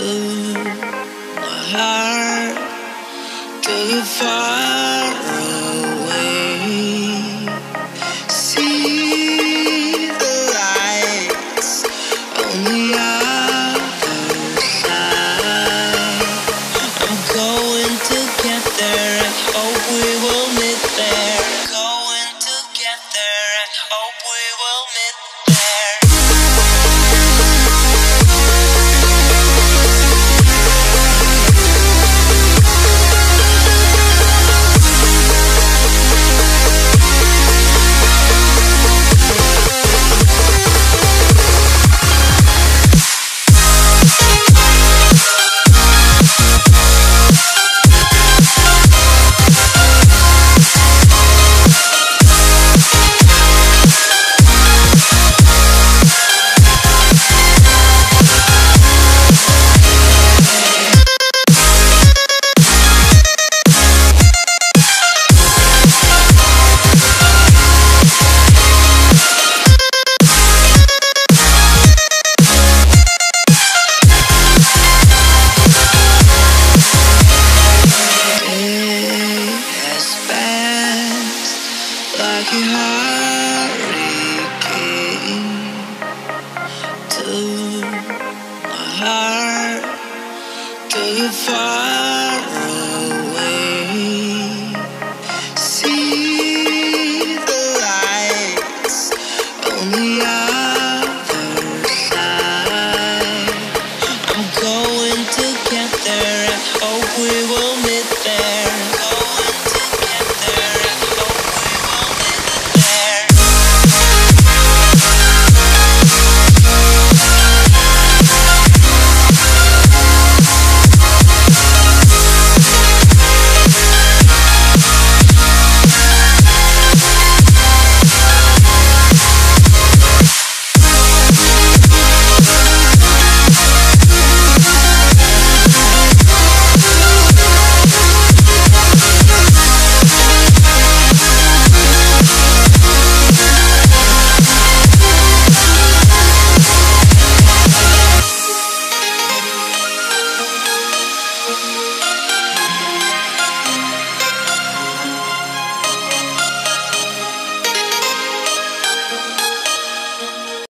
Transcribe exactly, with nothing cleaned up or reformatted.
my heart to far away. See the lights on the other side. I'm going to get there, and hope we will meet there. Going to get there, and hope we will meet there. Like a hurricane to my heart, to the fire.